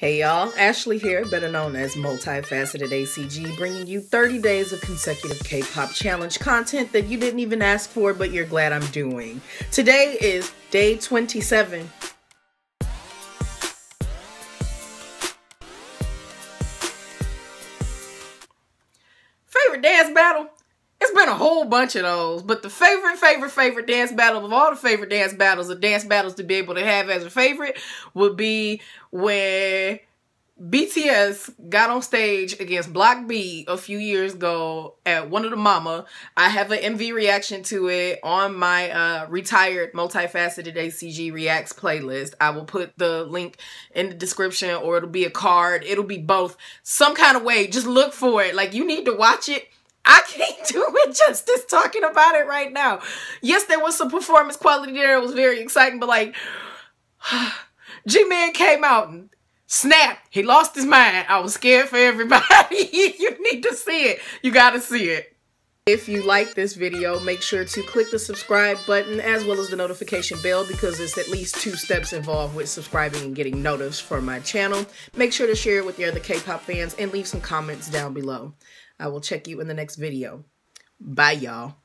Hey y'all, Ashley here, better known as Multifaceted ACG, bringing you 30 days of consecutive K-pop challenge content that you didn't even ask for, but you're glad I'm doing. Today is day 27. Favorite dance battle? It's been a whole bunch of those, but the favorite dance battle of all the favorite dance battles, the dance battles to be able to have as a favorite, would be when BTS got on stage against Block B a few years ago at one of the MAMA. I have an MV reaction to it on my retired Multifaceted ACG Reacts playlist. I will put the link in the description, or it'll be a card. It'll be both. Some kind of way, just look for it. Like, you need to watch it. I can't do it justice talking about it right now. Yes, there was some performance quality there. It was very exciting, but like, G-Man came out and snapped. He lost his mind. I was scared for everybody. You need to see it. You gotta see it. If you like this video, make sure to click the subscribe button as well as the notification bell, because it's at least 2 steps involved with subscribing and getting notice for my channel. Make sure to share it with your other K-pop fans and leave some comments down below. I will check you in the next video. Bye, y'all.